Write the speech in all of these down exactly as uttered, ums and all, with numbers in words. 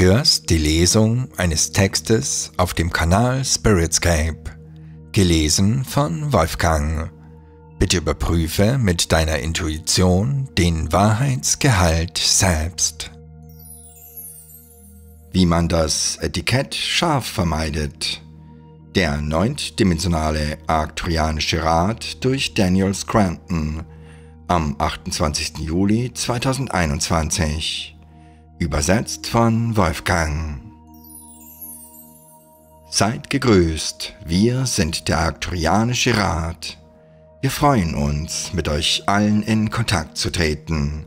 hörst die Lesung eines Textes auf dem Kanal Spiritscape, gelesen von Wolfgang. Bitte überprüfe mit deiner Intuition den Wahrheitsgehalt selbst. Wie man das Etikett scharf vermeidet. Der neuntdimensionale Arkturianische Rat durch Daniel Scranton am achtundzwanzigsten Juli zweitausendeinundzwanzig. Übersetzt von Wolfgang. Seid gegrüßt, wir sind der Arkturianische Rat. Wir freuen uns, mit euch allen in Kontakt zu treten.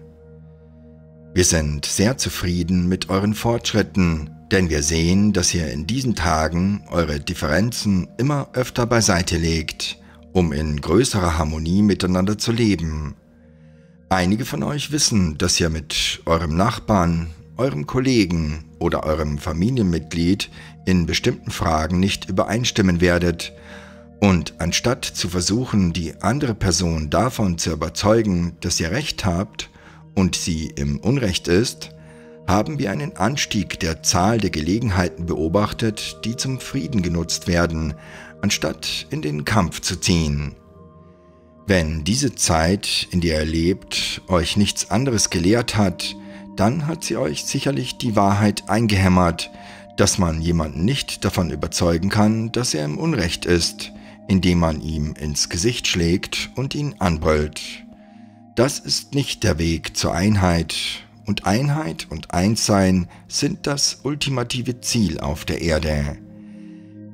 Wir sind sehr zufrieden mit euren Fortschritten, denn wir sehen, dass ihr in diesen Tagen eure Differenzen immer öfter beiseite legt, um in größerer Harmonie miteinander zu leben. Einige von euch wissen, dass ihr mit eurem Nachbarn, eurem Kollegen oder eurem Familienmitglied in bestimmten Fragen nicht übereinstimmen werdet, und anstatt zu versuchen, die andere Person davon zu überzeugen, dass ihr Recht habt und sie im Unrecht ist, haben wir einen Anstieg der Zahl der Gelegenheiten beobachtet, die zum Frieden genutzt werden, anstatt in den Kampf zu ziehen. Wenn diese Zeit, in der ihr lebt, euch nichts anderes gelehrt hat, dann hat sie euch sicherlich die Wahrheit eingehämmert, dass man jemanden nicht davon überzeugen kann, dass er im Unrecht ist, indem man ihm ins Gesicht schlägt und ihn anbrüllt. Das ist nicht der Weg zur Einheit, und Einheit und Einssein sind das ultimative Ziel auf der Erde.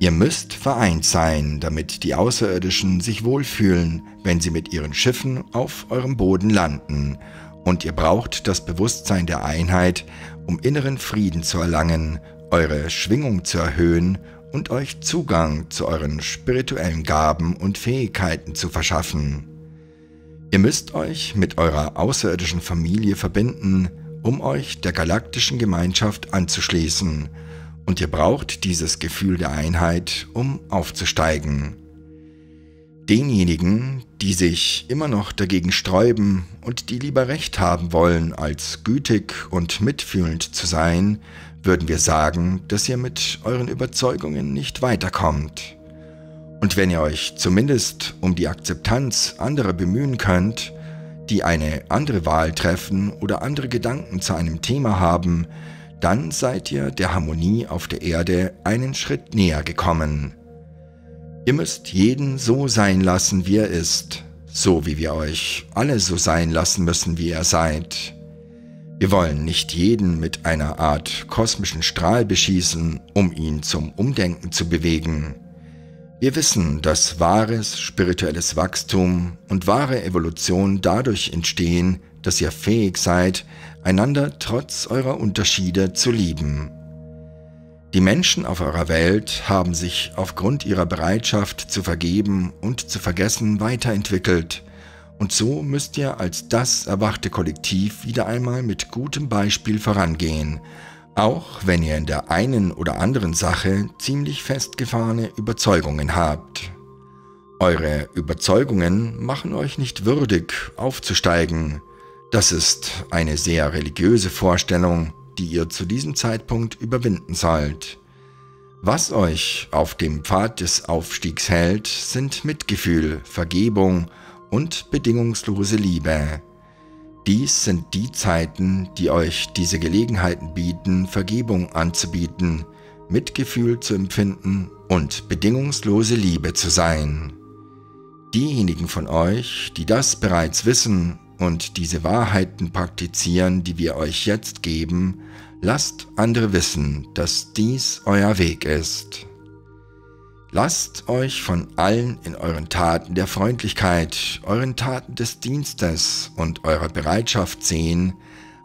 Ihr müsst vereint sein, damit die Außerirdischen sich wohlfühlen, wenn sie mit ihren Schiffen auf eurem Boden landen, und ihr braucht das Bewusstsein der Einheit, um inneren Frieden zu erlangen, eure Schwingung zu erhöhen und euch Zugang zu euren spirituellen Gaben und Fähigkeiten zu verschaffen. Ihr müsst euch mit eurer außerirdischen Familie verbinden, um euch der galaktischen Gemeinschaft anzuschließen, und ihr braucht dieses Gefühl der Einheit, um aufzusteigen. Denjenigen, die sich immer noch dagegen sträuben und die lieber Recht haben wollen, als gütig und mitfühlend zu sein, würden wir sagen, dass ihr mit euren Überzeugungen nicht weiterkommt. Und wenn ihr euch zumindest um die Akzeptanz anderer bemühen könnt, die eine andere Wahl treffen oder andere Gedanken zu einem Thema haben, dann seid ihr der Harmonie auf der Erde einen Schritt näher gekommen. Ihr müsst jeden so sein lassen, wie er ist, so wie wir euch alle so sein lassen müssen, wie ihr seid. Wir wollen nicht jeden mit einer Art kosmischen Strahl beschießen, um ihn zum Umdenken zu bewegen. Wir wissen, dass wahres spirituelles Wachstum und wahre Evolution dadurch entstehen, dass ihr fähig seid, einander trotz eurer Unterschiede zu lieben. Die Menschen auf eurer Welt haben sich aufgrund ihrer Bereitschaft zu vergeben und zu vergessen weiterentwickelt, und so müsst ihr als das erwachte Kollektiv wieder einmal mit gutem Beispiel vorangehen, auch wenn ihr in der einen oder anderen Sache ziemlich festgefahrene Überzeugungen habt. Eure Überzeugungen machen euch nicht würdig, aufzusteigen. Das ist eine sehr religiöse Vorstellung, die ihr zu diesem Zeitpunkt überwinden sollt. Was euch auf dem Pfad des Aufstiegs hält, sind Mitgefühl, Vergebung und bedingungslose Liebe. Dies sind die Zeiten, die euch diese Gelegenheiten bieten, Vergebung anzubieten, Mitgefühl zu empfinden und bedingungslose Liebe zu sein. Diejenigen von euch, die das bereits wissen und diese Wahrheiten praktizieren, die wir euch jetzt geben, lasst andere wissen, dass dies euer Weg ist. Lasst euch von allen in euren Taten der Freundlichkeit, euren Taten des Dienstes und eurer Bereitschaft sehen,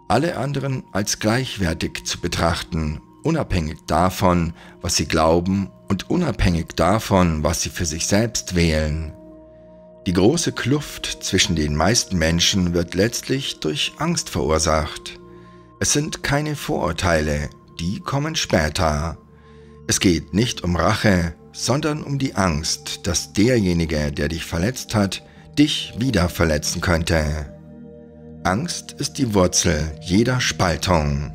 alle anderen als gleichwertig zu betrachten, unabhängig davon, was sie glauben und unabhängig davon, was sie für sich selbst wählen. Die große Kluft zwischen den meisten Menschen wird letztlich durch Angst verursacht. Es sind keine Vorurteile, die kommen später. Es geht nicht um Rache, sondern um die Angst, dass derjenige, der dich verletzt hat, dich wieder verletzen könnte. Angst ist die Wurzel jeder Spaltung.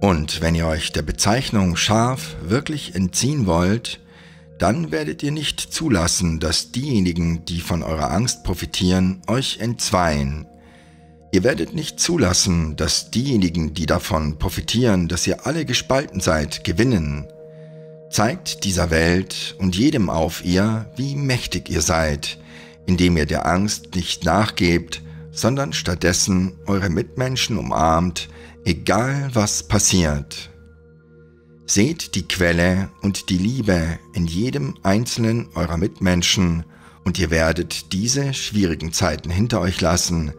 Und wenn ihr euch der Bezeichnung Schaf wirklich entziehen wollt, dann werdet ihr nicht zulassen, dass diejenigen, die von eurer Angst profitieren, euch entzweien. Ihr werdet nicht zulassen, dass diejenigen, die davon profitieren, dass ihr alle gespalten seid, gewinnen. Zeigt dieser Welt und jedem auf ihr, wie mächtig ihr seid, indem ihr der Angst nicht nachgebt, sondern stattdessen eure Mitmenschen umarmt, egal was passiert. Seht die Quelle und die Liebe in jedem einzelnen eurer Mitmenschen und ihr werdet diese schwierigen Zeiten hinter euch lassen,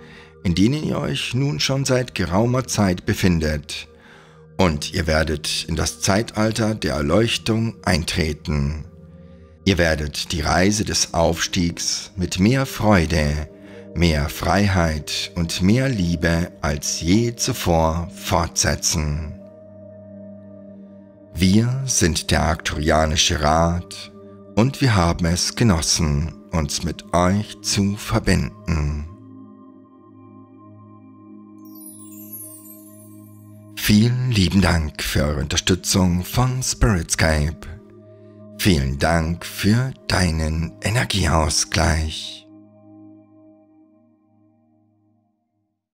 in denen ihr euch nun schon seit geraumer Zeit befindet. Und ihr werdet in das Zeitalter der Erleuchtung eintreten. Ihr werdet die Reise des Aufstiegs mit mehr Freude, mehr Freiheit und mehr Liebe als je zuvor fortsetzen. Wir sind der Arkturianische Rat und wir haben es genossen, uns mit euch zu verbinden. Vielen lieben Dank für eure Unterstützung von Spiritscape. Vielen Dank für deinen Energieausgleich.